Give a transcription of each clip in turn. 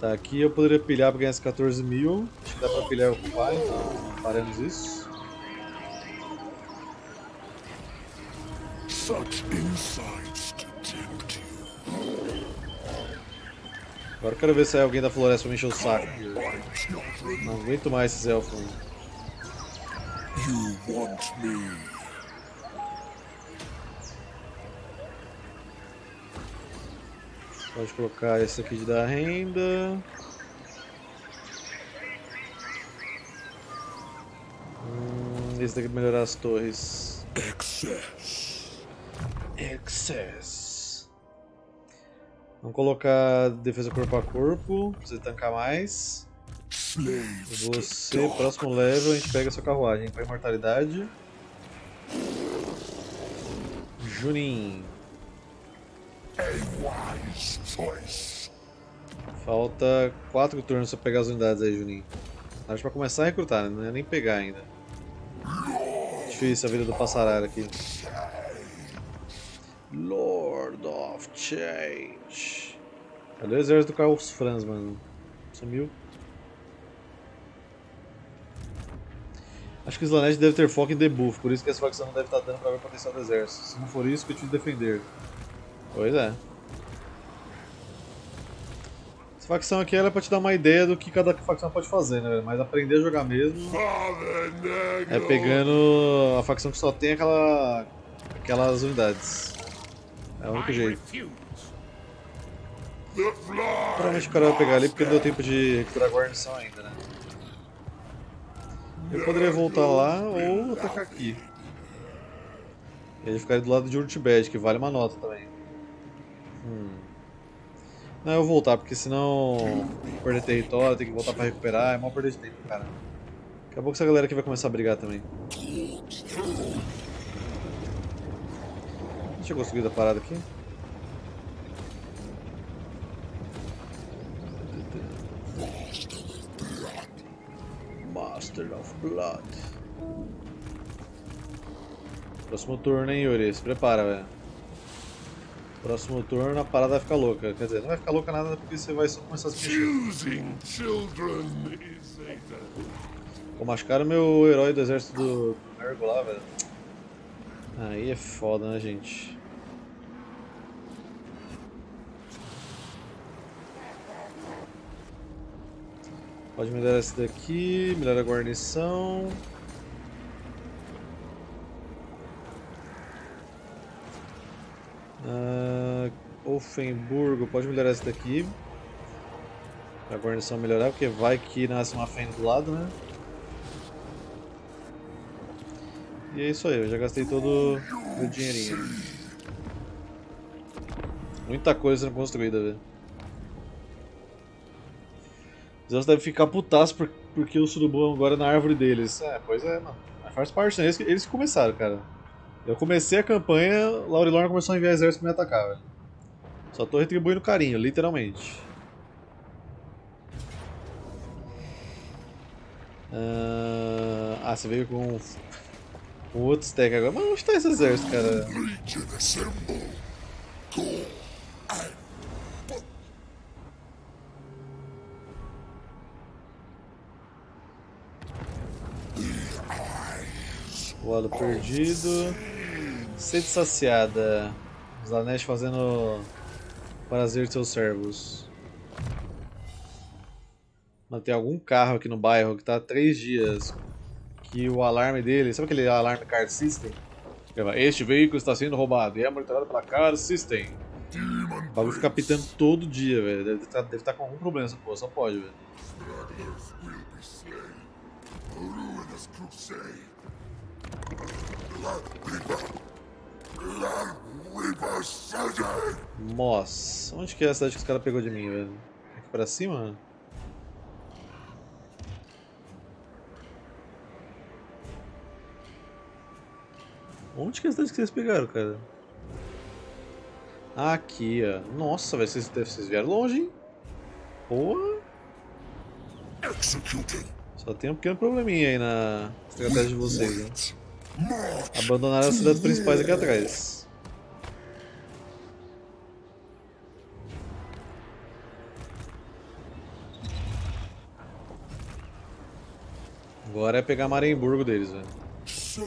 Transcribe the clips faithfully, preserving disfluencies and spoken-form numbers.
Tá, aqui eu poderia pilhar pra ganhar esses quatorze mil. Acho que dá pra pilhar o pai, então faremos isso. Agora eu quero ver se é alguém da floresta pra me encher o saco. Não aguento mais esses elfos. You want me? Pode colocar esse aqui de dar renda. Hum, esse daqui é melhorar as torres. Excess. Excess. Vamos colocar defesa corpo a corpo, pra você tancar mais. Você, próximo level, a gente pega a sua carruagem para imortalidade. Junin. Falta quatro turnos pra pegar as unidades aí, Juninho. Acho pra começar a recrutar, né? Não é nem pegar ainda. Difícil a vida do passaralho aqui. Lord of Change. Cadê o exército do Carlos Franz, mano? Sumiu. Acho que o Slaanesh deve ter foco em debuff, por isso que essa facção não deve estar dando pra ver o potencial do exército. Se não for isso, que eu te defender. Pois é. Essa facção aqui era pra te dar uma ideia do que cada facção pode fazer, né, velho? Mas aprender a jogar mesmo é pegando a facção que só tem aquela, aquelas unidades. É o único jeito. Provavelmente o cara vai pegar ali porque não deu tempo de recuperar a guarnição ainda, né? Eu poderia voltar lá ou atacar aqui. E ele ficaria do lado de Urtbed, que vale uma nota também. Hum. Não, eu vou voltar, porque senão perder território, tem que voltar pra recuperar, é mó perder de tempo, cara. Daqui a pouco essa galera aqui vai começar a brigar também. Deixa eu conseguir dar parada aqui. Master of Blood. Próximo turno, hein, Yuri? Se prepara, velho. Próximo turno a parada vai ficar louca, quer dizer, não vai ficar louca nada porque você vai só começar a se mexer. Pô, machucaram meu herói do exército do Nurgle lá, velho. Aí é foda, né, gente? Pode melhorar esse daqui, melhorar a guarnição. Uh, Ofenburgo, pode melhorar esse daqui. Pra guarnição melhorar, porque vai que nasce uma fenda do lado, né? E é isso aí, eu já gastei todo o meu dinheirinho. Muita coisa sendo construída, velho. Eles devem ficar putaço por, porque o surubão agora é na árvore deles. É, pois é, mano. Mas faz parte, né? Eles, eles começaram, cara. Eu comecei a campanha, Laurilorn começou a enviar exército pra me atacar, velho. Só tô retribuindo carinho, literalmente. Uh... Ah, você veio com um outro stack agora. Mas onde tá esse exército, cara? Voado perdido. Sede saciada. Zanesh fazendo prazer de seus servos. Mano, tem algum carro aqui no bairro que tá há três dias. Que o alarme dele. Sabe aquele alarme Car System? Este veículo está sendo roubado e é monitorado pela Car System. O bagulho fica pitando todo dia, velho. Deve estar tá, tá com algum problema essa porra, só pode, velho. Nossa, onde que é a cidade que os caras pegou de mim, velho? Aqui pra cima? Onde que é a cidade que vocês pegaram, cara? Aqui, ó. Nossa, velho, vocês, vocês vieram longe, hein? Porra! Só tem um pequeno probleminha aí na estratégia de vocês, né? Abandonaram as cidades principais aqui atrás. Agora é pegar Marienburgo deles, velho. So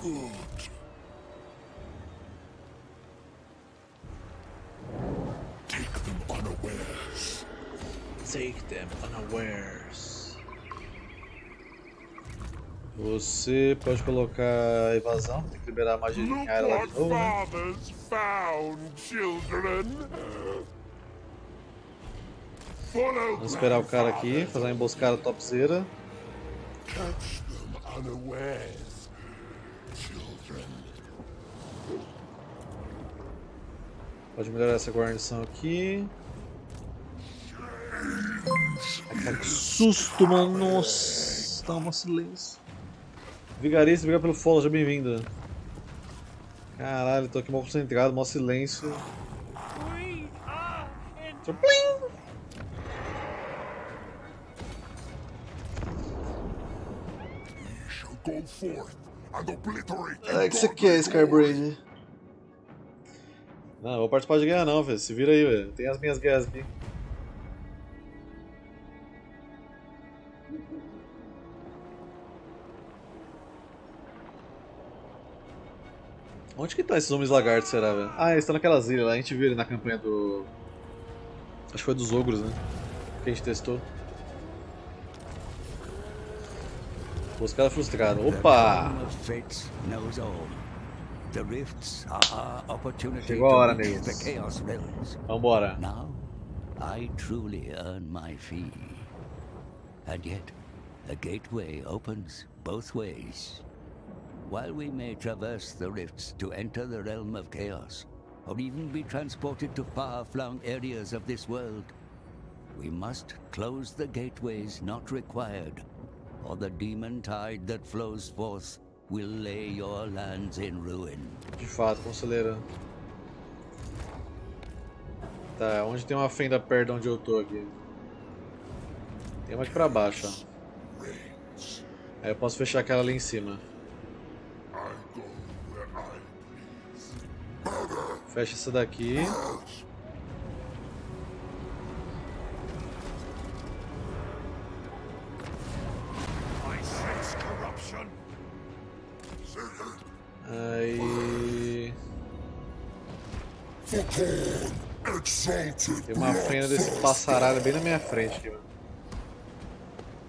good. Take them unawares. Take them unawares. Você pode colocar evasão, tem que liberar a magia de cara lá de novo, né? Vamos esperar o cara aqui, fazer uma emboscada topzera. Catch them unawares, children. Pode melhorar essa guarnição aqui. Ai, cara, que susto, mano. Nossa, tá uma silêncio. Vigarista, obrigado pelo follow, seja bem-vinda. Caralho, tô aqui mal concentrado, mal silêncio. Plim! Ah, o que você quer, Skybrand? Não, eu vou participar de guerra não, velho. Se vira aí, velho. Tem as minhas guerras aqui. Onde que tá esses homens lagartos, será, velho? Ah, eles estão naquelas ilhas lá. A gente viu ele na campanha do... Acho que foi dos ogros, né? Que a gente testou. Os caras frustrados. Opa! Chegou a hora, nego. Vambora. And yet, a gateway opens both ways. While we may traverse the rifts to enter the realm of chaos, or even be transported to far-flung areas of this world, we must close the gateways not required, or the demon tide that flows forth will lay your lands in ruin. De fato, conselheira. Tá, onde tem uma fenda perto onde eu tô aqui? Tem mais pra baixo, ó. Aí eu posso fechar aquela ali em cima. Fecha essa daqui. Aí... Tem uma fenda desse passaralho bem na minha frente aqui, mano.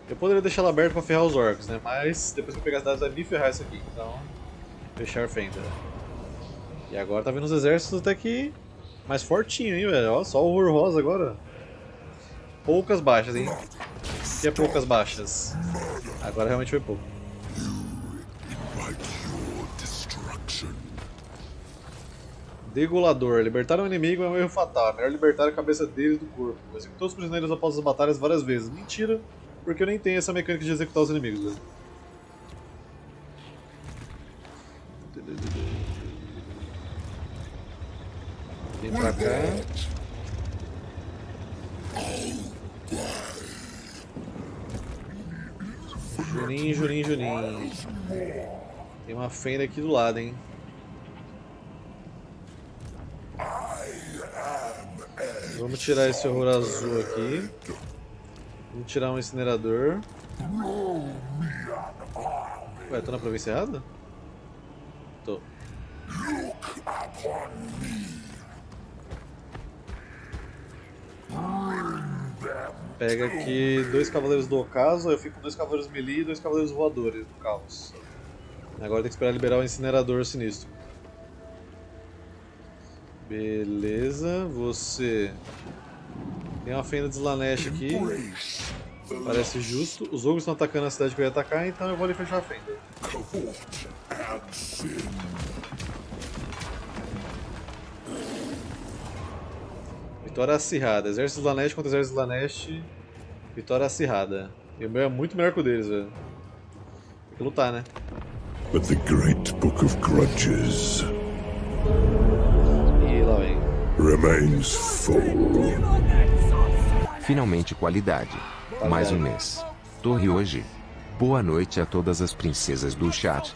Eu poderia deixar ela aberta pra ferrar os orcs, né? Mas depois que eu pegar as dados vai me ferrar isso aqui, então... Fechar fenda. E agora tá vindo os exércitos até que... Mais fortinho, hein, velho? Ó, só o horroroso agora. Poucas baixas, hein? Que é poucas baixas. Agora realmente foi pouco. Degolador. Libertar um inimigo é um erro fatal. É melhor libertar a cabeça dele do corpo. Eu executou os prisioneiros após as batalhas várias vezes. Mentira, porque eu nem tenho essa mecânica de executar os inimigos, velho. Vem pra cá. Juninho, Juninho, Juninho. Tem uma fenda aqui do lado, hein? Vamos tirar esse horror azul aqui. Vamos tirar um incinerador. Ué, tô na província errada? Tô. Pega aqui dois cavaleiros do ocaso, eu fico com dois cavaleiros melee e dois cavaleiros voadores do caos. Agora tem que esperar liberar o incinerador sinistro. Beleza, você... Tem uma fenda de Slaanesh aqui. Parece justo. Os ogros estão atacando a cidade que eu ia atacar, então eu vou ali fechar a fenda. Vitória acirrada. Exército Slaanesh contra exército Slaanesh. Vitória acirrada. E o meu é muito melhor que o deles, velho. Tem que lutar, né? But the great book of grudges e lá vem. Remains full. Finalmente qualidade. Valeu. Mais um mês. Torre hoje. Boa noite a todas as princesas do chat.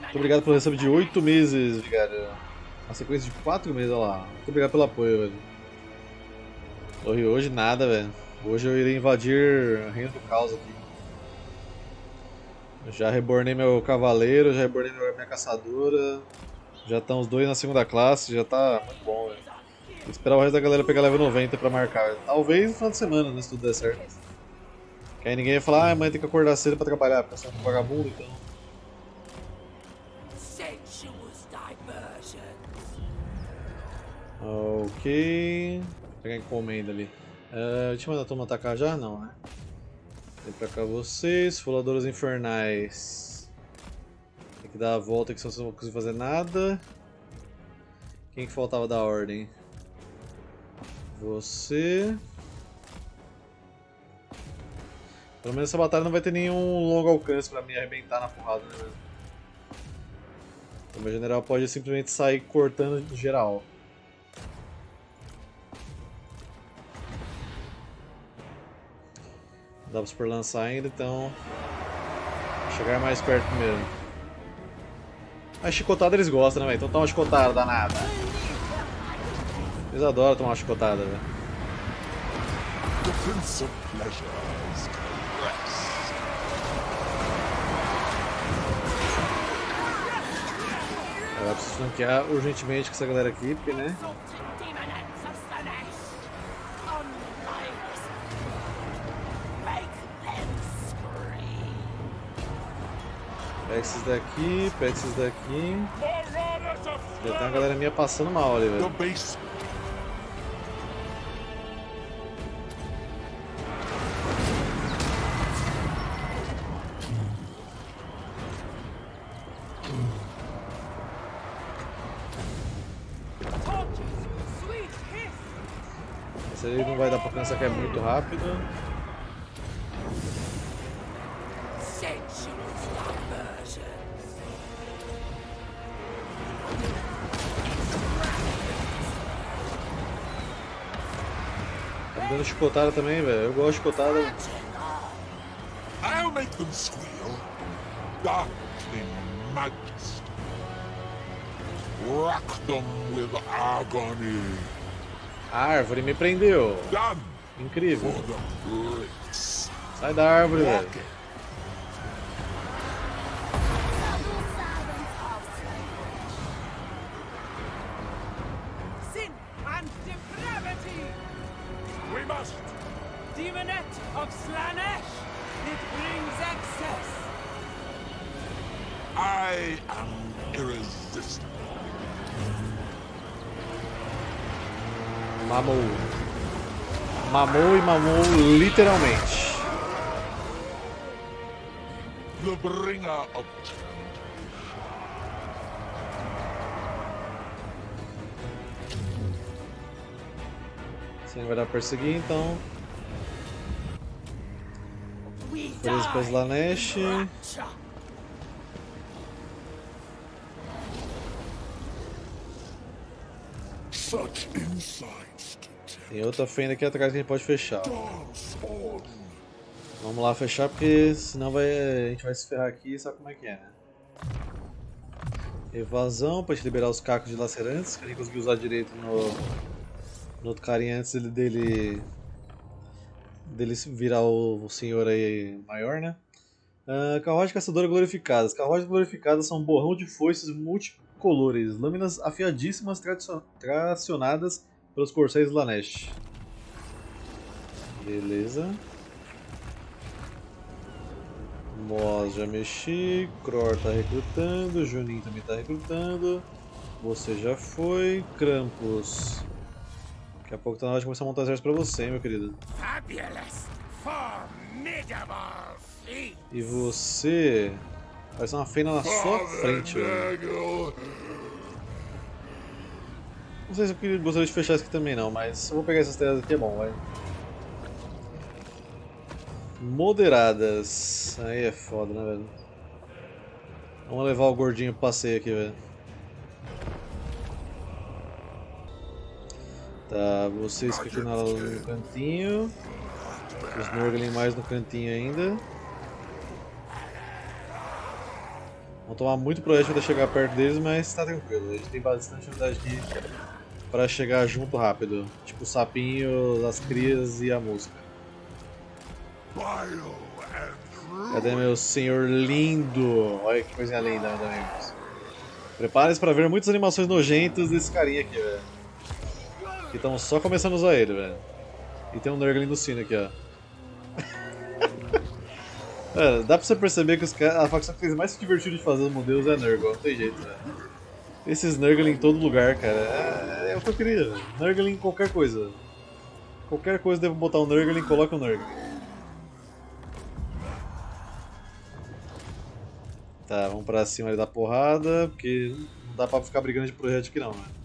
Muito obrigado pelo recebo de oito meses, obrigado. Uma sequência de quatro meses, olha lá. Muito obrigado pelo apoio, velho. Torre hoje nada, velho. Hoje eu irei invadir o Reino do Caos aqui. Já rebornei meu cavaleiro, já rebornei minha caçadora. Já estão os dois na segunda classe, já tá muito bom, velho. Vou esperar o resto da galera pegar level noventa pra marcar. Talvez no final de semana, né, se tudo der certo. Que aí ninguém ia falar, ah, amanhã tem que acordar cedo pra trabalhar, porque eu sou um vagabundo, então. Ok. Vou pegar a encomenda ali. Uh, deixa eu mandar a turma atacar já? Não, né? Vem pra cá vocês, Fuladoras Infernais. Tem que dar a volta que senão vocês não vão conseguir fazer nada. Quem que faltava da ordem? Você. Pelo menos essa batalha não vai ter nenhum longo alcance pra me arrebentar na porrada, né? O meu general pode simplesmente sair cortando geral. Dá pra super lançar ainda, então vou chegar mais perto primeiro. A chicotada eles gostam, né, velho? Então toma uma chicotada danada. Eles adoram tomar uma chicotada, velho. Eu preciso flanquear urgentemente com essa galera aqui, porque, né? Pega esses daqui, pega esses daqui. Já tem uma galera minha passando mal ali, velho. Esse aí não vai dar pra alcançar, que é muito rápido. Dando chicotada também, velho. Eu gosto de chicotada. I'll make them squeal. Darkly majesty. Rock them with agony. A árvore me prendeu. Incrível. Sai da árvore, velho. Demonet of Slaanesh, it brings excess. I am irresistible. Mamou. Mamou e mamou literalmente. The bringer of change. Você não vai dar pra perseguir, então. Beleza, para Slaanesh. Tem outra fenda aqui atrás que a gente pode fechar. Vamos lá fechar, porque senão vai, a gente vai se ferrar aqui, sabe como é que é, né? Evasão para gente liberar os cacos de lacerantes, que a gente conseguiu usar direito no, no outro carinha antes dele... dele... dele virar o senhor aí maior, né? Uh, carruagem caçadora glorificadas. Carruagens glorificadas são um borrão de foices multicolores, lâminas afiadíssimas tracionadas pelos corcéis do Slaanesh. Beleza. Moz já mexi, Cror tá recrutando, Juninho também tá recrutando. Você já foi, Krampus. Daqui a pouco tá na hora de começar a montar o exército pra você, hein, meu querido. E você... parece uma fenda na sua frente, velho. Não sei se eu gostaria de fechar isso aqui também não, mas eu vou pegar essas terras aqui, é bom, vai. Moderadas. Aí é foda, né, velho. Vamos levar o gordinho pro passeio aqui, velho. Tá, vocês continuam no cantinho. Os Nurgle mais no cantinho ainda. Vão tomar muito projeto pra chegar perto deles, mas tá tranquilo. A gente tem bastante unidade aqui pra chegar junto rápido. Tipo o sapinho, as crias e a mosca. Cadê meu senhor lindo? Olha que coisinha linda, meus amigos. Preparem-se para ver muitas animações nojentas desse carinha aqui, velho. Que estão só começando a usar ele, velho. E tem um Nurgle no sino aqui, ó. Mano, dá pra você perceber que os cara... a facção que fez mais divertido de fazer os modelos é Nurgle, não tem jeito, velho. Esses Nurgle em todo lugar, cara. É, é o que eu queria, velho. Nurgle em qualquer coisa. Qualquer coisa devo botar um Nurgle e coloca um Nurgle. Tá, vamos pra cima ali da porrada, porque não dá pra ficar brigando de projeto aqui não, velho.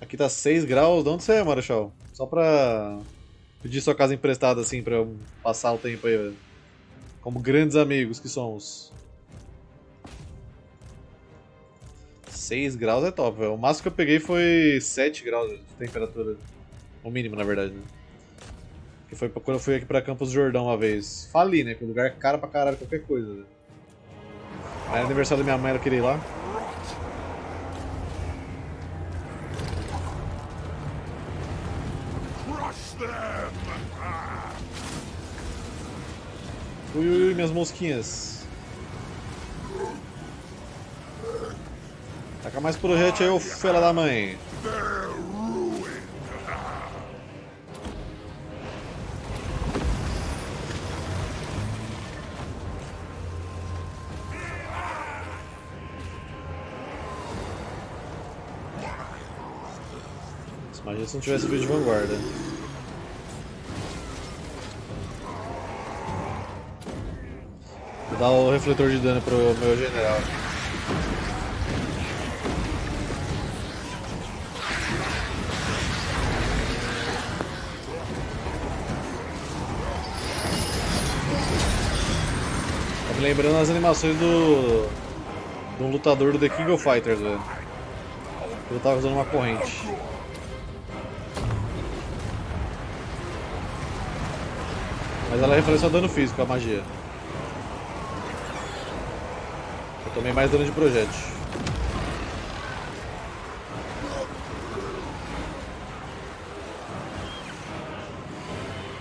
Aqui tá seis graus, de onde você é, Marechal? Só pra pedir sua casa emprestada assim pra eu passar o tempo aí, velho. Como grandes amigos que somos. seis graus é top, velho. O máximo que eu peguei foi sete graus de temperatura. O mínimo, na verdade, né? Que foi quando eu fui aqui pra Campos do Jordão uma vez. Fali, né? Que o lugar é caro pra caralho, qualquer coisa, velho. Aí era aniversário da minha mãe, eu queria ir lá. Ui, ui, ui, minhas mosquinhas. Taca mais projétil aí, ô fela da mãe. Imagina se não tivesse vídeo de vanguarda. Dá o refletor de dano pro meu general. Tá me lembrando as animações do... de um lutador do The King of Fighters, velho. Ele tava usando uma corrente. Mas ela reflete só dano físico, a magia. Tomei mais dano de projétil.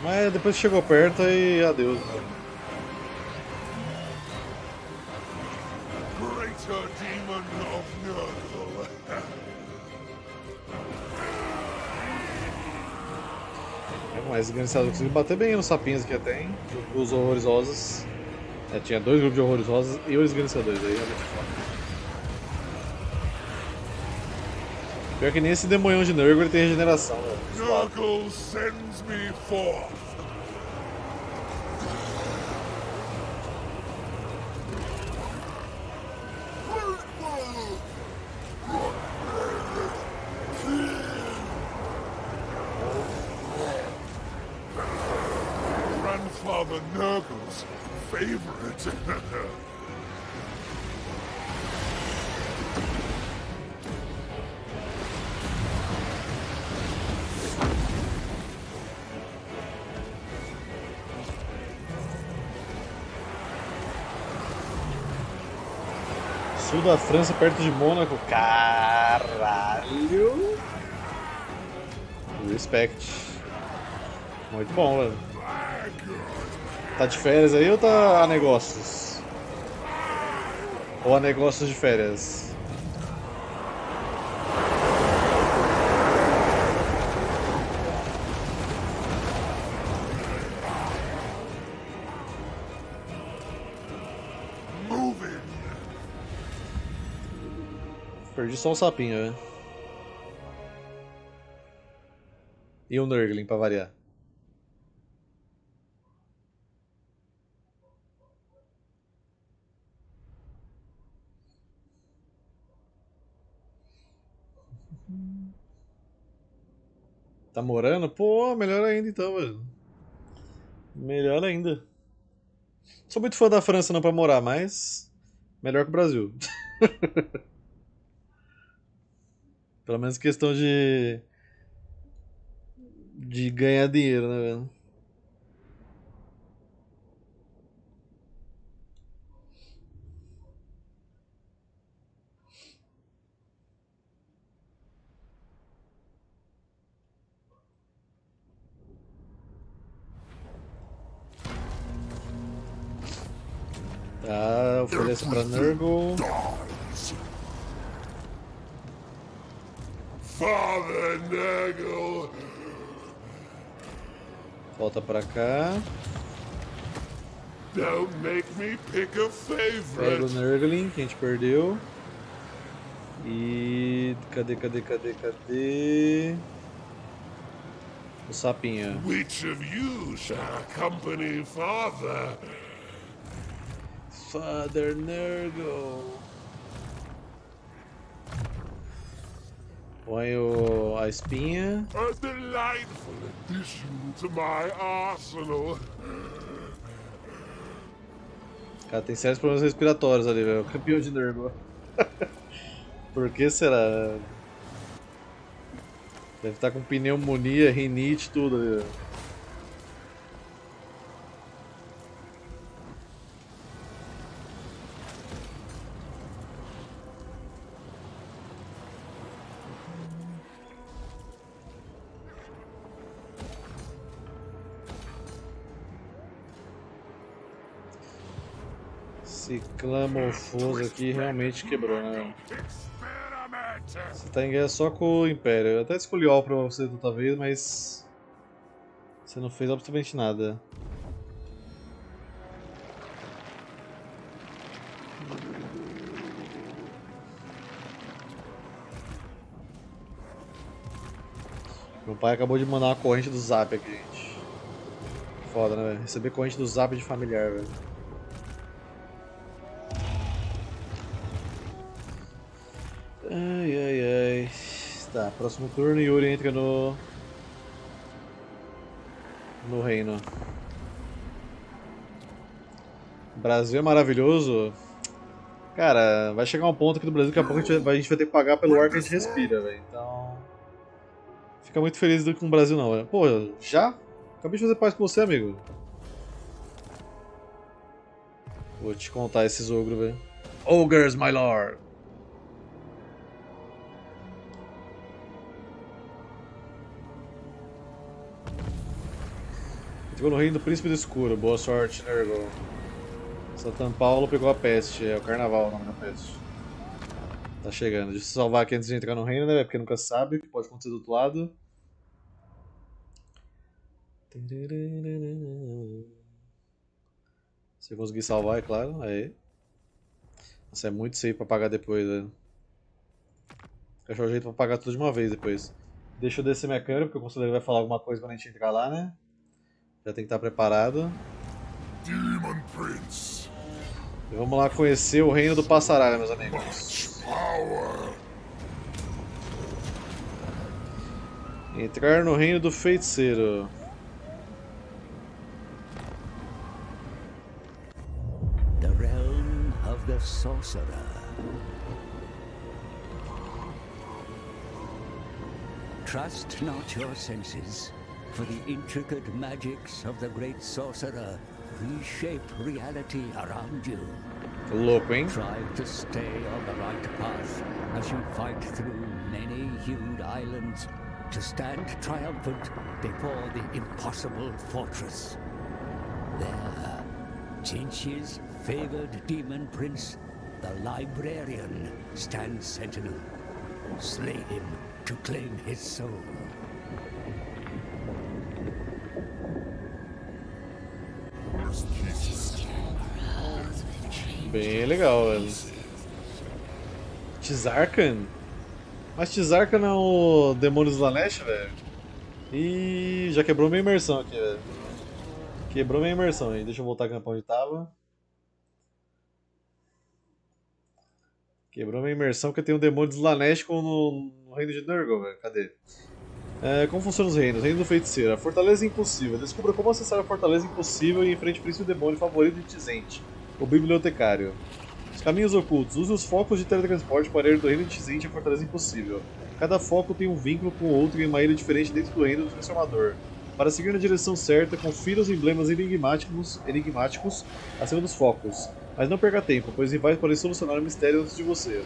Mas depois chegou perto e adeus. É mais engraçado que consegui bater bem nos sapinhos que até, hein? Os horrores rosas. É, tinha dois grupos de horrores rosas e eu esganiço dois, aí é muito foda. Pior que nem esse demonhão de Nurgle tem regeneração, velho. Nurgle sends me forth. Grandfather Nurgle's favorite. Sul da França, perto de Mônaco. Caralho. Respect. Muito bom, velho. Tá de férias aí ou tá a negócios? Ou a negócios de férias? Perdi só um sapinho, né? E um Nurgling pra variar. Tá morando? Pô, melhor ainda então, velho. Melhor ainda. Não sou muito fã da França não pra morar, mas... melhor que o Brasil. Pelo menos questão de... de ganhar dinheiro, né, velho? Tá, ofereço pra Nurgle. Father Nurgle! Volta pra cá. Don't make me pick a favorite. Pega o Nurgling que a gente perdeu. E cadê, cadê, cadê, cadê? O sapinho. Which of you shall accompany Father? Father Nurgle. Põe o, a espinha. A delightful addition to my arsenal. Cara, tem sérios problemas respiratórios ali, velho. Campeão de Nurgle. Por que será? Deve estar com pneumonia, rinite, tudo ali, velho. Esse clamofoso aqui realmente quebrou, né? Você tá em guerra só com o Império. Eu até escolhi o pra você da outra vez, mas você não fez absolutamente nada. Meu pai acabou de mandar uma corrente do Zap aqui, gente. Foda, né, velho? Receber corrente do Zap de familiar, velho. Ai, ai, ai. Tá, próximo turno, Yuri entra no... no reino. Brasil é maravilhoso. Cara, vai chegar um ponto aqui no Brasil que a pouco a gente vai, a gente vai ter que pagar pelo ar que a gente respira, velho. Então... fica muito feliz com o Brasil não, velho. Pô, já? Acabei de fazer paz com você, amigo. Vou te contar esses ogros, velho. Ogres, my lord! Chegou no reino do Príncipe do Escuro, boa sorte, Nurgle. Satan Paulo pegou a peste, é o carnaval o nome da peste. Tá chegando, deixa eu salvar aqui antes de entrar no reino, né? Porque nunca sabe o que pode acontecer do outro lado. Se eu conseguir salvar, é claro, aí. Nossa, é muito safe pra pagar depois, né? Achar o jeito pra pagar tudo de uma vez depois. Deixa eu descer minha câmera, porque o conselheiro vai falar alguma coisa quando a gente entrar lá, né? Já tem que estar preparado. Demon Prince. E vamos lá conhecer o reino do Passaralho, meus amigos. Entrar no reino do feiticeiro. The realm of the sorcerer. Trust not your senses. For the intricate magics of the great sorcerer reshape reality around you. Looking. Try to stay on the right path as you fight through many hued islands to stand triumphant before the impossible fortress. There, Tzeentch's favored demon prince, the librarian, stands sentinel. Slay him to claim his soul. Bem legal, velho. Tzarkhan? Mas Tzarkhan é o demônio Slaanesh, velho? Ih, já quebrou minha imersão aqui, velho. Quebrou minha imersão aí. Deixa eu voltar aqui na pra onde tava. Quebrou minha imersão porque tem um demônio Slaanesh no, no reino de Nurgle, velho. Cadê? É, como funcionam os reinos? Reino do Feiticeiro. A Fortaleza Impossível. Descubra como acessar a Fortaleza Impossível e enfrente o príncipe demônio favorito de Tzeentch, o Bibliotecário. Os caminhos ocultos. Use os focos de teletransporte para ir do reino de Tzeentch à Fortaleza Impossível. Cada foco tem um vínculo com o outro em uma ilha diferente dentro do reino do Transformador. Para seguir na direção certa, confira os emblemas enigmáticos, enigmáticos acima dos focos. Mas não perca tempo, pois rivais podem solucionar o mistério antes de você.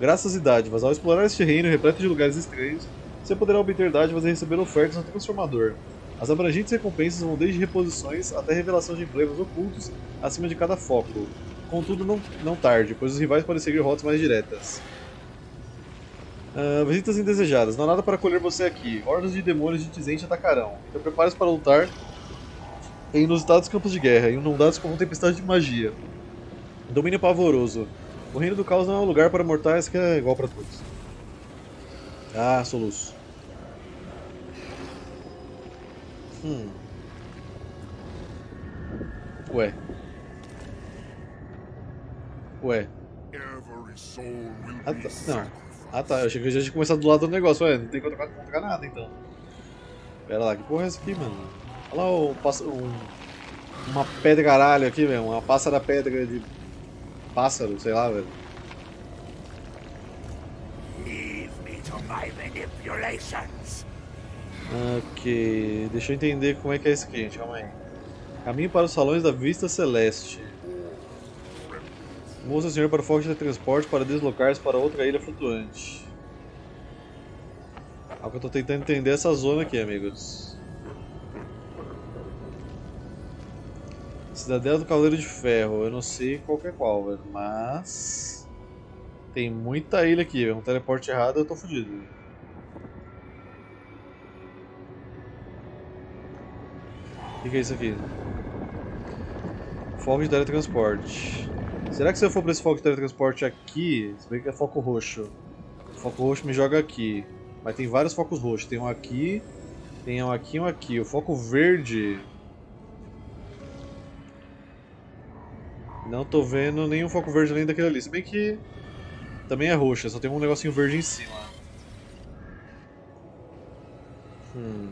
Graças e dádivas. Ao explorar este reino repleto de lugares estranhos, você poderá obter dádivas e receber ofertas no Transformador. As abrangentes recompensas vão desde reposições até revelação de emblemas ocultos acima de cada foco. Contudo, não, não tarde, pois os rivais podem seguir rotas mais diretas. Uh, visitas indesejadas. Não há nada para acolher você aqui. Hordas de demônios de Tzeentch atacarão. Então prepare-se para lutar em inusitados campos de guerra, inundados como uma tempestade de magia. Domínio pavoroso. O reino do caos não é um lugar para mortais que é igual para todos. Ah, soluço. Hum. Ué. Ué. Ah tá, não. Ah tá, eu achei que eu já tinha começado do lado do negócio. Ué, não tem que tocar, tocar nada então. Pera lá, que porra é essa aqui, mano? Olha lá o pássaro. Um, uma pedra caralho aqui, velho. Uma pássara pedra de. Pássaro, sei lá, velho. Leave me to my manipulations. Ok, deixa eu entender como é que é isso aqui, gente, calma aí. Caminho para os salões da vista celeste. Mostra o senhor para o foco de transporte para deslocar-se para outra ilha flutuante. Algo que eu tô tentando entender essa zona aqui, amigos. Cidadela do Cavaleiro de Ferro, eu não sei qual que é qual, velho, mas... Tem muita ilha aqui, velho, um teleporte errado eu tô fudido. O que, que é isso aqui? Foco de teletransporte. Será que se eu for pra esse foco de teletransporte aqui... Se bem que é foco roxo. O foco roxo me joga aqui. Mas tem vários focos roxos. Tem um aqui, tem um aqui e um aqui. O foco verde... Não tô vendo nenhum foco verde além daquele ali. Se bem que... Também é roxo, só tem um negocinho verde em cima. Hum...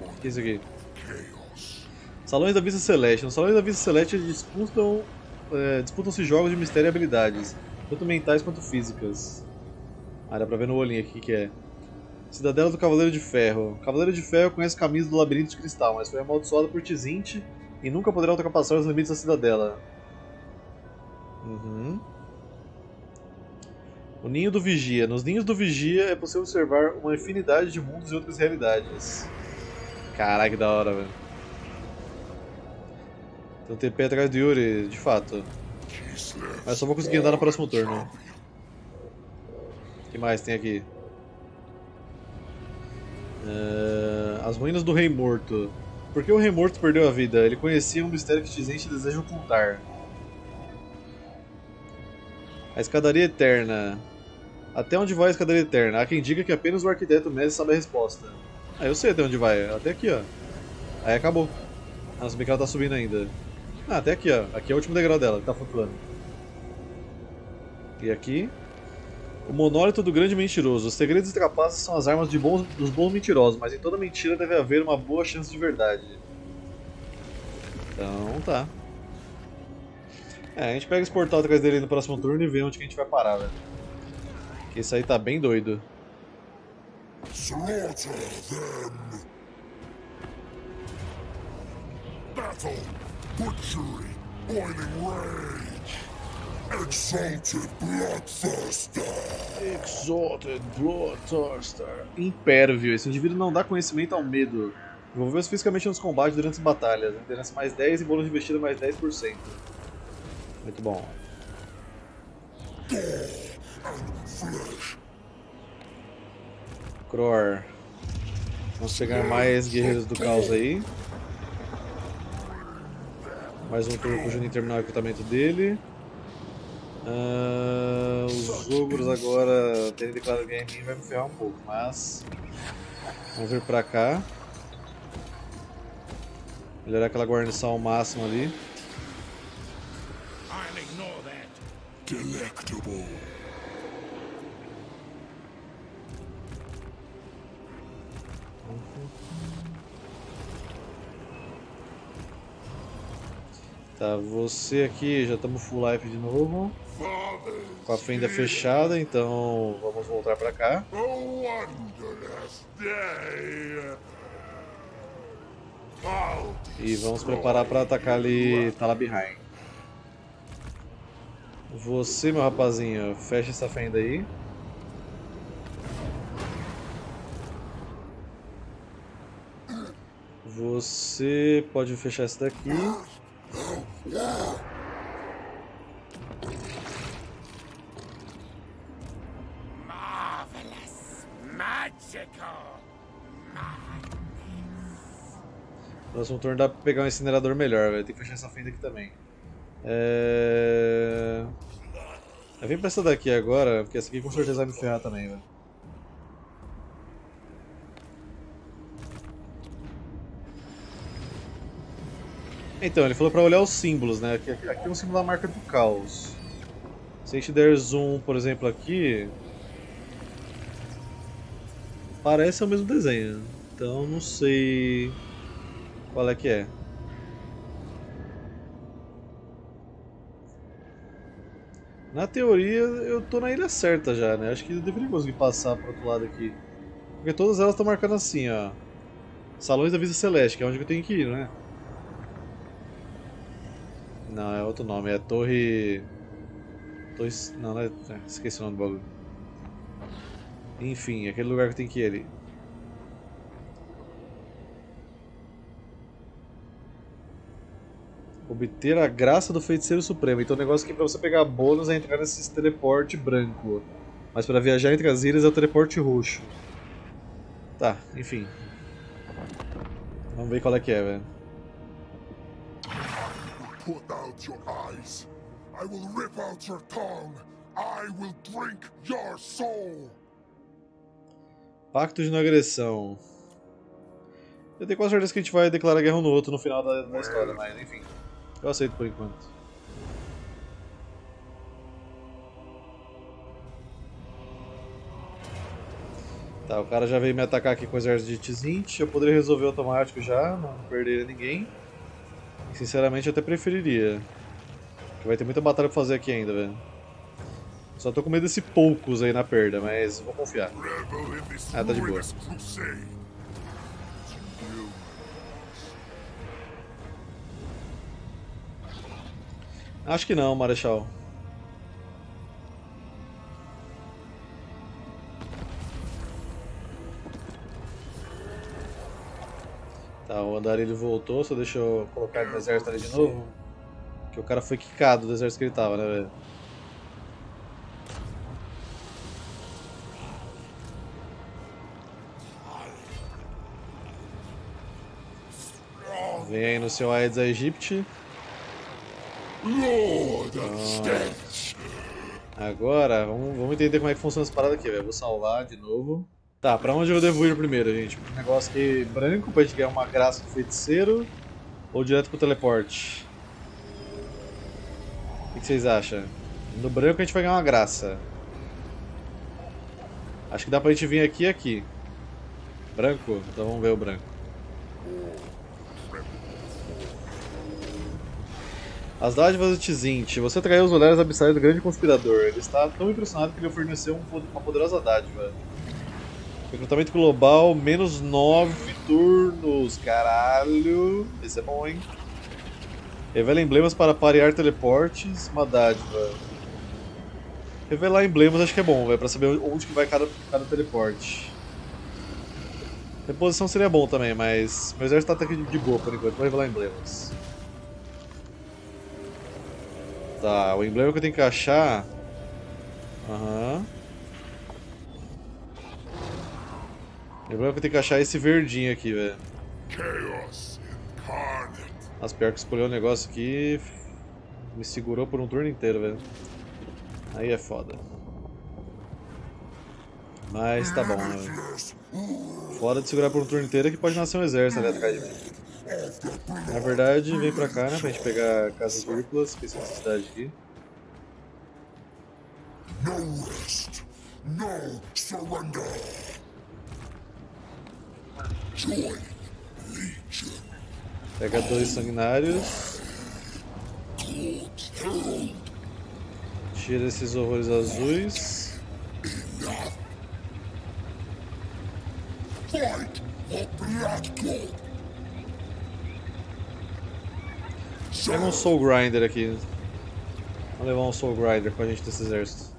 O que é isso aqui? Salões da Vista Celeste. Nos Salões da Vista Celeste disputam, é, disputam-se jogos de mistério e habilidades, tanto mentais quanto físicas. Ah, dá pra ver no olhinho aqui o que é. Cidadela do Cavaleiro de Ferro. O Cavaleiro de Ferro conhece caminhos do Labirinto de Cristal, mas foi amaldiçoado por Tzeentch e nunca poderá ultrapassar os limites da Cidadela. Uhum. O Ninho do Vigia. Nos Ninhos do Vigia é possível observar uma infinidade de mundos e outras realidades. Caraca, que da hora, velho. Tem um T P atrás do Yuri, de fato. Mas só vou conseguir andar no próximo turno. O que mais tem aqui? Uh, as ruínas do Rei Morto. Por que o Rei Morto perdeu a vida? Ele conhecia um mistério que Tzeentch deseja ocultar. A Escadaria Eterna. Até onde vai a Escadaria Eterna? Há quem diga que apenas o arquiteto mestre sabe a resposta. Ah, eu sei até onde vai. Até aqui, ó. Aí acabou. Ah, se bem que ela tá subindo ainda. Ah, até aqui, ó. Aqui é o último degrau dela, que tá flutuando. E aqui... O monólito do grande mentiroso. Os segredos e trapaças são as armas de bons, dos bons mentirosos, mas em toda mentira deve haver uma boa chance de verdade. Então, tá. É, a gente pega esse portal atrás dele no próximo turno e vê onde que a gente vai parar, velho. Porque isso aí tá bem doido. Slaughter them! Battle, butchery, boiling rage, exalted bloodthirster. Exalted bloodthirster. Impérvio. Esse indivíduo não dá conhecimento ao medo. Envolveu-se fisicamente nos combates durante as batalhas. Liderança mais dez e bônus de vestido mais dez por cento. Muito bom. Cror. Vamos pegar mais guerreiros do caos aí. Mais um turno pro Juninho terminar o equipamento dele. Uh, os ogros agora terem declarado guerra em mim vai me ferrar um pouco, mas... Vamos vir pra cá. Melhorar aquela guarnição ao máximo ali. Tá, você aqui, já estamos full life de novo. Com a fenda fechada, então vamos voltar pra cá. E vamos preparar pra atacar ali Talabihain. Você, meu rapazinho, fecha essa fenda aí. Você pode fechar esse daqui. Próximo turno dá pra pegar um incinerador melhor, velho. Tem que fechar essa fenda aqui também. É... Vem pra essa daqui agora, porque essa aqui com certeza vai me ferrar também, velho. Então, ele falou pra olhar os símbolos, né? Aqui, aqui, aqui é um símbolo da marca do caos. Se a gente der zoom, por exemplo, aqui... Parece o mesmo desenho, então não sei qual é que é. Na teoria, eu tô na ilha certa já, né? Acho que eu deveria conseguir passar pro outro lado aqui. Porque todas elas estão marcando assim, ó. Salões da Vista Celeste, que é onde eu tenho que ir, né? Não, é outro nome, é Torre... Torre... Não, não é... Esqueci o nome do bagulho. Enfim, é aquele lugar que eu tenho que ir ali. Obter a graça do feiticeiro supremo. Então o negócio aqui pra você pegar bônus é entrar nesse teleporte branco. Mas pra viajar entre as ilhas é o teleporte roxo. Tá, enfim. Vamos ver qual é que é, velho. Put out your eyes. I will rip out your tongue. I will drink your soul. Pacto de não agressão. Eu tenho quase certeza que a gente vai declarar guerra um no outro no final da, da história, mas enfim. Eu aceito por enquanto. Tá, o cara já veio me atacar aqui com o exército de Tzeentch. Eu poderia resolver automático já, não perder ninguém. E, sinceramente, eu até preferiria. Porque vai ter muita batalha pra fazer aqui ainda, velho. Só tô com medo desse poucos aí na perda, mas vou confiar. Ah, tá de boa. Acho que não, Marechal. Tá, o andarilho voltou, só deixa eu colocar o exército ali de novo. Que o cara foi quicado do exército que ele tava, né, velho? Vem aí no seu Aedes aegypti. Lord of Change. Agora, vamos, vamos entender como é que funciona essa parada aqui, velho. Vou salvar de novo. Tá, pra onde eu devo ir primeiro, gente? Um negócio aqui branco pra gente ganhar uma graça do feiticeiro. Ou direto pro teleporte? O que, que vocês acham? No branco a gente vai ganhar uma graça. Acho que dá pra gente vir aqui e aqui. Branco? Então vamos ver o branco. As dádivas do Tzeentch. Você atraiu os olhares abissais do grande conspirador. Ele está tão impressionado que lhe ofereceu uma poderosa dádiva. Recrutamento global, menos nove turnos. Caralho. Esse é bom, hein? Revela emblemas para parear teleportes. Uma dádiva. Revelar emblemas acho que é bom, velho. Pra saber onde que vai cada, cada teleporte. Reposição seria bom também, mas... Meu exército tá aqui de boa por enquanto. Vou revelar emblemas. Tá, o emblema que eu tenho que achar... Aham... Uhum. O emblema que eu tenho que achar é esse verdinho aqui, velho. Nossa, pior que escolheu um negócio aqui... Me segurou por um turno inteiro, velho. Aí é foda. Mas tá bom, velho. Foda de segurar por um turno inteiro que pode nascer um exército ali atrás de mim. Na verdade, vem pra cá, né, pra gente pegar casas vírgulas, que é essa cidade aqui. No rest, no surrender. Join Legion. Pega dois sanguinários. Tira esses horrores azuis. Fight the Bloodthirster. Pega um Soul Grinder aqui. Vamos levar um Soul Grinder com a gente desse exército.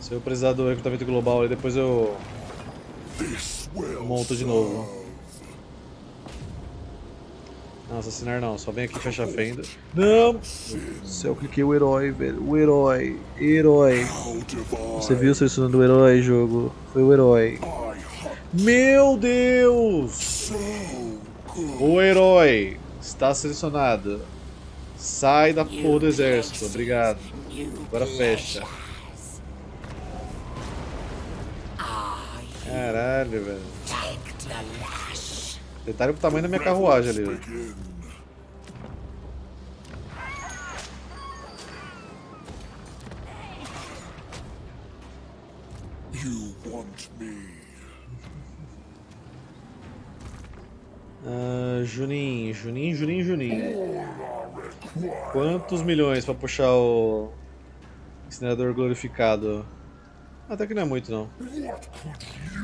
Se eu precisar do recrutamento global, depois eu monto de novo. Não, assassinar não, só vem aqui fechar a fenda. Não! Se eu cliquei o herói, velho. O herói. Herói. Você viu se eu estudando o herói, jogo? Foi o herói. Meu Deus! O herói está selecionado. Sai da porra do exército, obrigado. Agora fecha. Caralho, velho. Detalhe pro tamanho da minha carruagem ali, velho. Ah, Juninho, Juninho, Juninho, Juninho. Quantos milhões pra puxar o incinerador glorificado? Até que não é muito, não.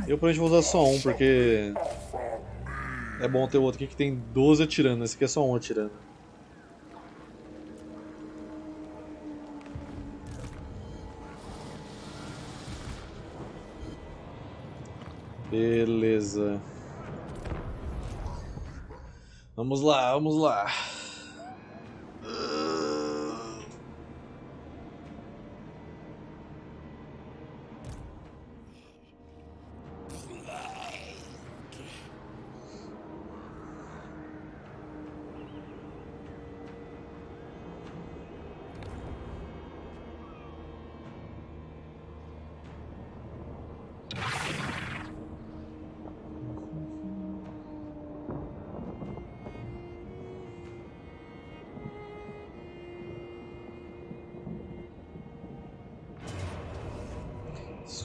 Eu provavelmente vou usar só um, porque é bom ter o outro aqui que tem doze atirando. Esse aqui é só um atirando. Beleza. Vamos lá, vamos lá.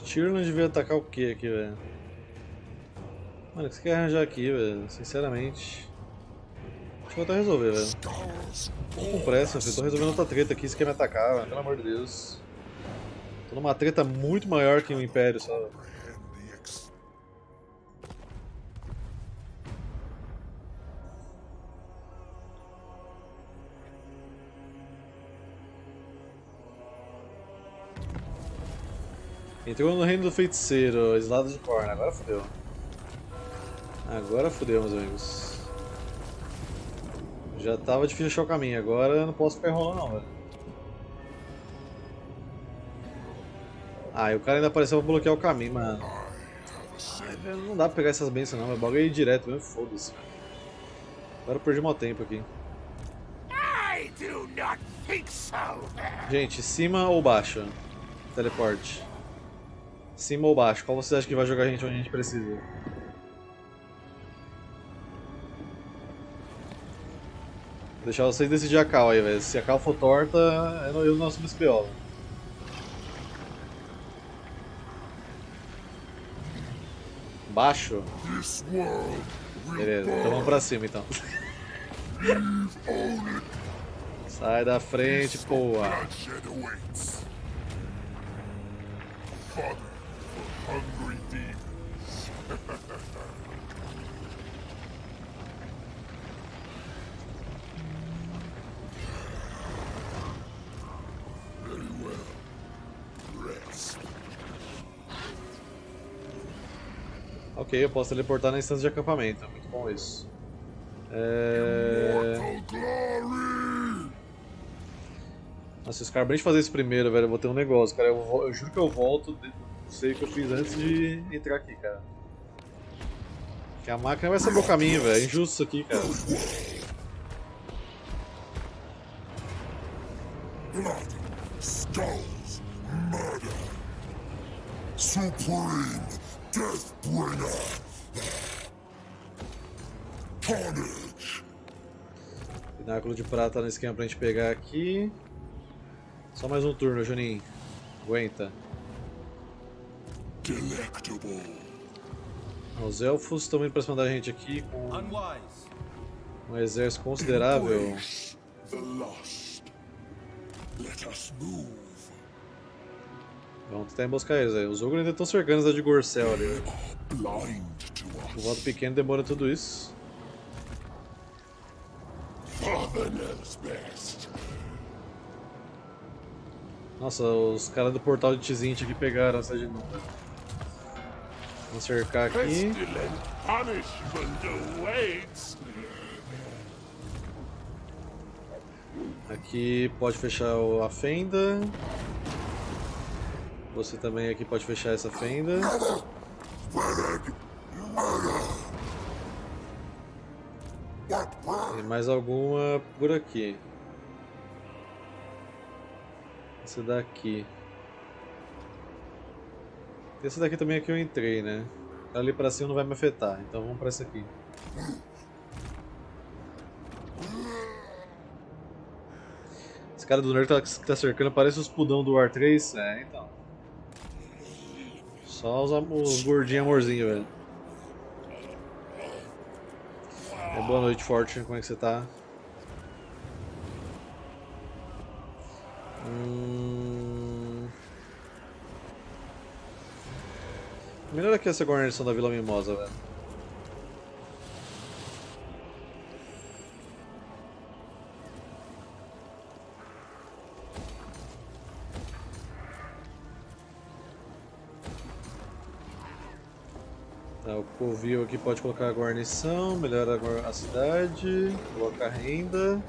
Tiro não devia atacar o que aqui, velho? Mano, o que você quer arranjar aqui, velho? Sinceramente. Deixa eu tentar resolver, velho. Tô com pressa, filho. Tô resolvendo outra treta aqui, você quer me atacar, velho. Pelo amor de Deus. Tô numa treta muito maior que o Império, sabe? Entrou no reino do feiticeiro, Eslado de Corna, agora fodeu. Agora fodeu, meus amigos. Já tava difícil achar o caminho, agora eu não posso ficar enrolando não, velho. Ah, e o cara ainda apareceu pra bloquear o caminho, mano. Ai, velho, não dá pra pegar essas bênçãos não, eu baguei direto mesmo, foda-se. Agora eu perdi mal tempo aqui. Gente, cima ou baixo? Teleporte. Cima ou baixo? Qual você acha que vai jogar a gente onde a gente precisa? Vou deixar vocês decidir a cal aí, velho. Se a cal for torta, é eu não assumo esse P O. Baixo? Beleza, então vamos pra cima então. Sai da frente, porra! Ok, eu posso teleportar na instância de acampamento, é muito bom isso. É... Nossa, os caras bem de fazer isso primeiro, velho, eu vou ter um negócio, cara, eu, eu juro que eu volto, não sei o que eu fiz antes de entrar aqui, cara. Porque a máquina vai saber o caminho, velho, é injusto isso aqui, cara. Blood, skulls, murder, supreme. Pináculo de prata no esquema pra gente pegar aqui. Só mais um turno, Juninho. Aguenta. Os elfos estão indo pra cima da gente aqui com um exército considerável. Vamos tentar emboscar eles aí. Os ogros ainda estão cercando a de Gorcel ali. O voto pequeno demora tudo isso. Nossa, os caras do portal de Tzeentch aqui pegaram essa de novo. Vamos cercar aqui. Aqui pode fechar a fenda. Você também aqui pode fechar essa fenda. Tem mais alguma por aqui. Essa daqui. Essa daqui também é que eu entrei, né? Ali pra cima não vai me afetar, então vamos pra essa aqui. Esse cara do Nurgle que tá cercando parece os pudão do War três. É, então. Só os, os gordinhos amorzinhos, velho. É, boa noite, Fortune, como é que você tá? Hum... Melhor aqui essa guarnição da Vila Mimosa, velho. O covil aqui pode colocar a guarnição, melhorar a cidade, colocar a renda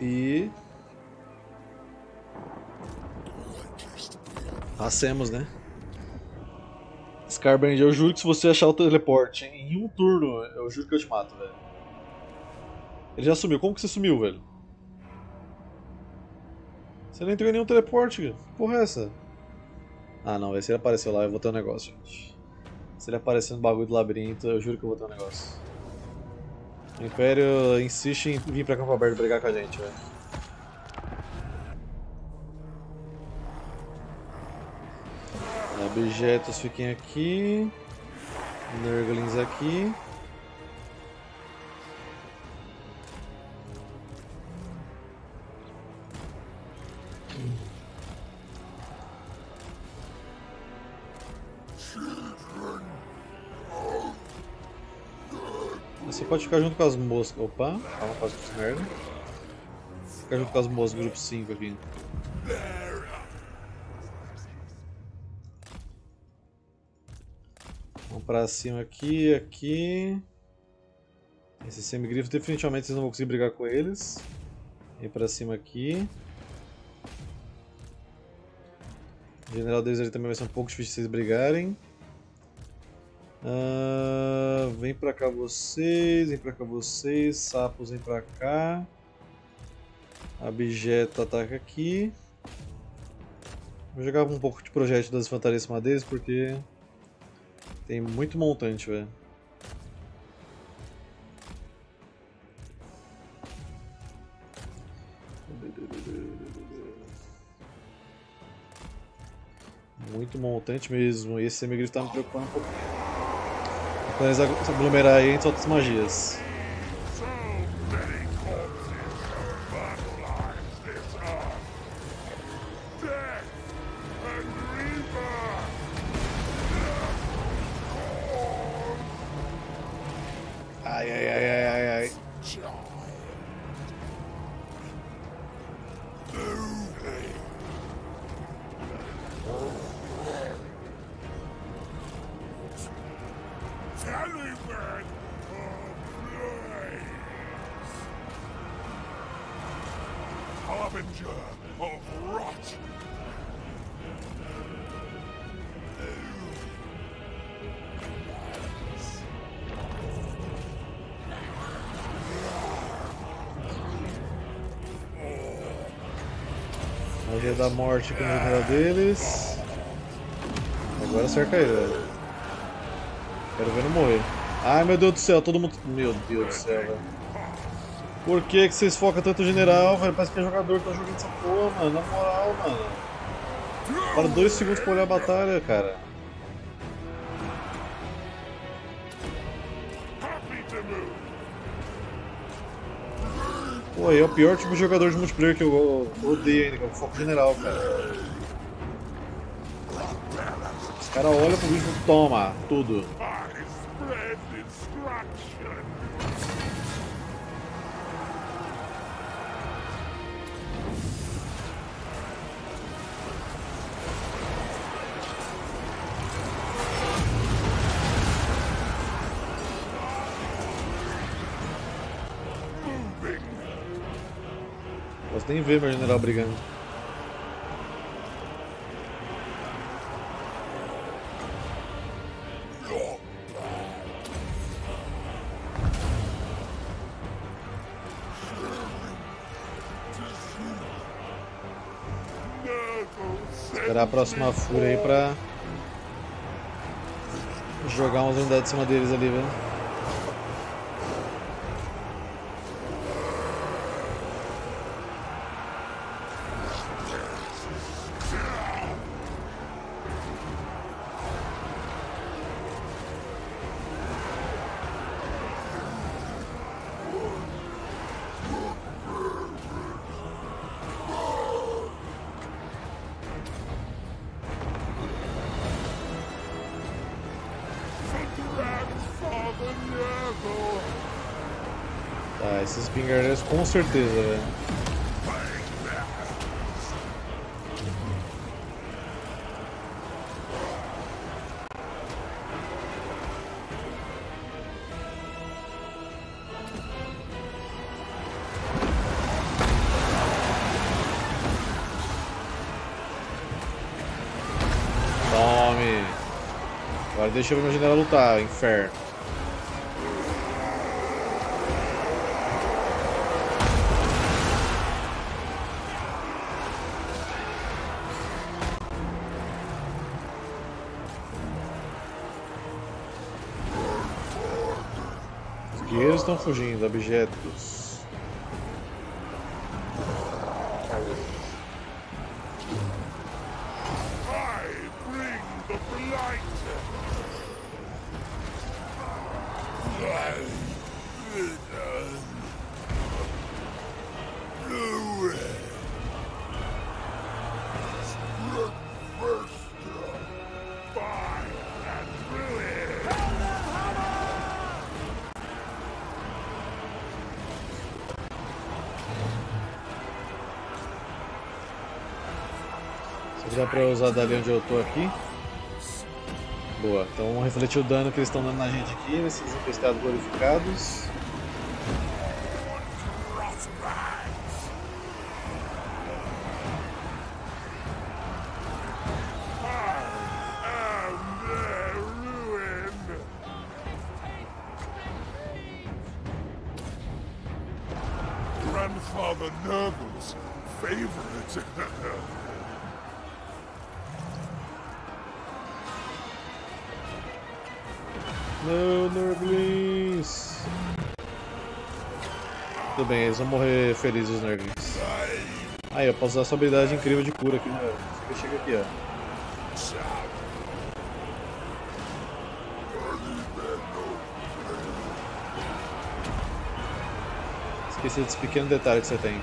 e passemos, né? Scarbrand, eu juro que se você achar o teleporte em um turno, eu juro que eu te mato, velho. Ele já sumiu, como que você sumiu, velho? Você não entrou em nenhum teleporte, cara. Que porra é essa? Ah não, se ele apareceu lá eu vou ter um negócio, gente. Se ele aparecer no bagulho do labirinto, eu juro que eu vou ter um negócio. O Império insiste em vir pra campo aberto brigar com a gente, velho. Objetos fiquem aqui. Nurglings aqui. Você pode ficar junto com as moscas. Opa, calma, quase fiz merda. Ficar junto com as moscas, grupo cinco aqui. Vamos pra cima aqui, aqui. Esses semigrifos definitivamente vocês não vão conseguir brigar com eles. E pra cima aqui. O general deles ali também vai ser um pouco difícil de vocês brigarem. Uh, vem pra cá vocês, vem pra cá vocês, sapos vem pra cá. Abjeto ataca aqui. Vou jogar um pouco de projétil das infantarias em cima deles porque tem muito montante, velho. Muito montante mesmo, e esse semigrifo tá me preocupando um pouquinho. Então eles aglomerar aí entre outras magias. Ai, ai, ai, ai, ai, ai. Magia da morte com o general deles. Agora cerca ele, velho. Quero ver não morrer. Ai meu Deus do céu, todo mundo. Meu Deus do céu, velho. Por que que vocês focam tanto o general, velho? Parece que é jogador que tá jogando essa porra, mano. Na moral, mano. Para dois segundos pra olhar a batalha, cara. Pô, é o pior tipo de jogador de multiplayer que eu odeio ainda, que é o foco general, cara. Os caras olham pro bicho e toma tudo. posso nem ver meu general brigando. Esperar a próxima fúria aí pra jogar umas unidades em cima deles ali, velho. Esses pingarelhos com certeza, velho. Tome! Agora deixa eu ver meu general lutar, inferno. Eles estão fugindo, objetos. Dá pra usar dali onde eu tô aqui. Boa, então vamos refletir o dano que eles estão dando na gente aqui, nesses infestados glorificados. Grandfather Nurgle's favorite. Não, Nurglings! Tudo bem, eles vão morrer felizes, os Nurglings. Aí, eu posso usar essa habilidade incrível de cura aqui, né? Você chega aqui, ó. Esqueci desse pequeno detalhe que você tem.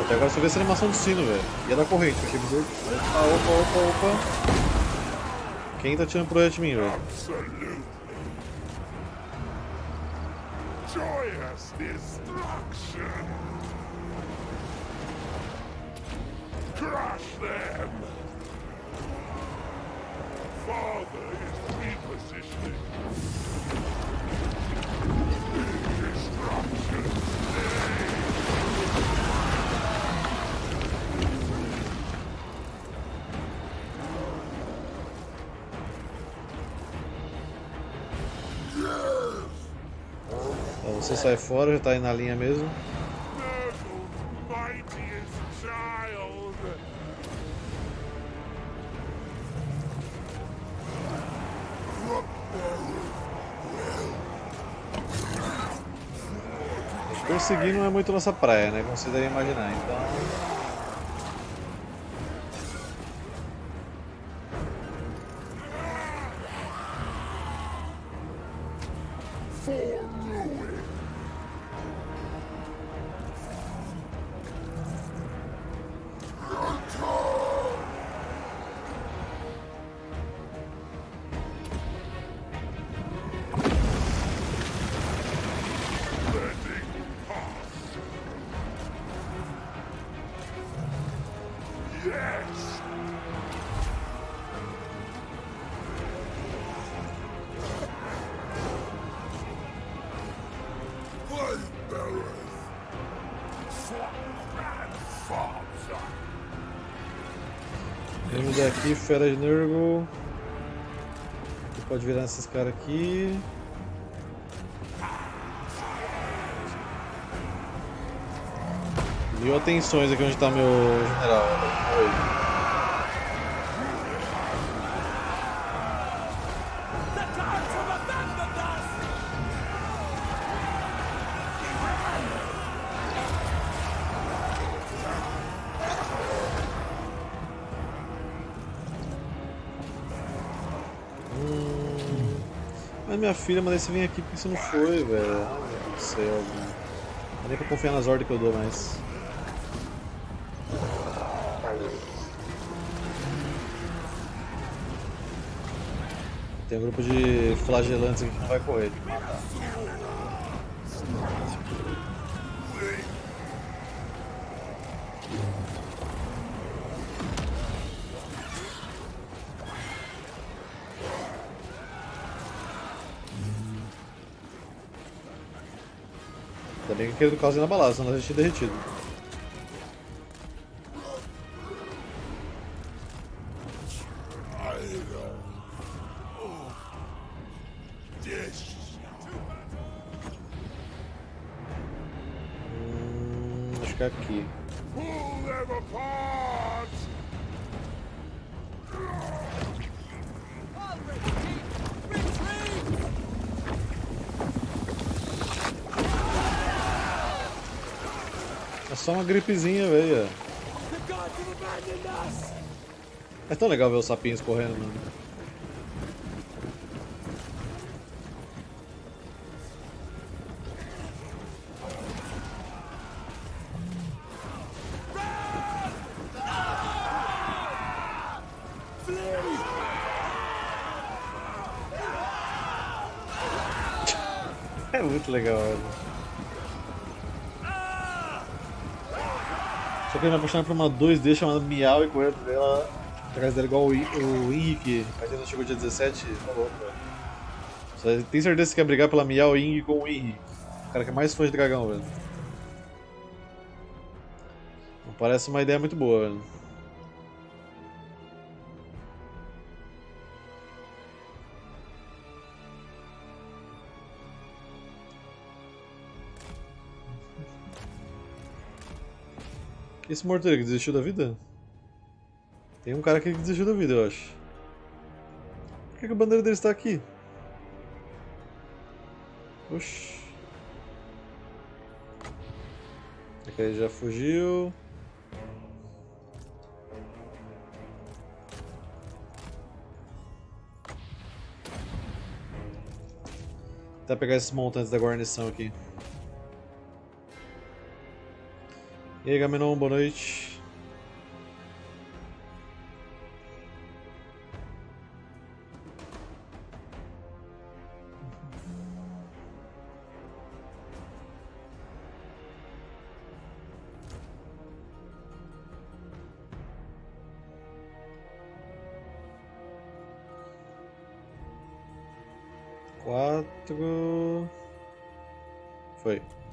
Até agora só vi essa animação do sino, velho. Ia dar corrente, achei bizarro. Opa, opa, opa, opa. Quem tá tirando pro lado de mim, velho? Joyous destruction. Crush them. Father is repositioning. Destruction. Você sai fora, já tá aí na linha mesmo. Conseguir não é muito nossa praia, né? Como você deve imaginar, então... Vamos daqui, fera de Nurgle. Você pode virar esses caras aqui. Deu atenções aqui onde está meu general. Oi. Minha filha, mas aí você vem aqui porque você não foi, velho. Não sei, ó. Não é nem pra confiar nas ordens que eu dou mais. Tem um grupo de flagelantes aqui que não vai correr. Tem que querer do caos na balança, senão a gente é derretido. Hum, vou ficar aqui. Só uma gripezinha, velho. É tão legal ver os sapinhos correndo, mano. É muito legal, velho. Só que ele me apaixonou por uma dois D chamada Miau e correndo dela atrás dela igual o, I, o Henrique. Mas ele não chegou dia dezessete, tá louco, velho. Tem certeza que quer brigar pela Miau e Henrique com o Henrique. O cara que é mais fã de dragão, velho. Não parece uma ideia muito boa, velho. Esse morto aí que desistiu da vida? Tem um cara aqui que desistiu da vida, eu acho. Por que, que a bandeira dele está aqui? Oxi. Aqui ele já fugiu. Vou tentar pegar esses montantes da guarnição aqui. E aí, Gaminon, boa noite. Quatro... Foi.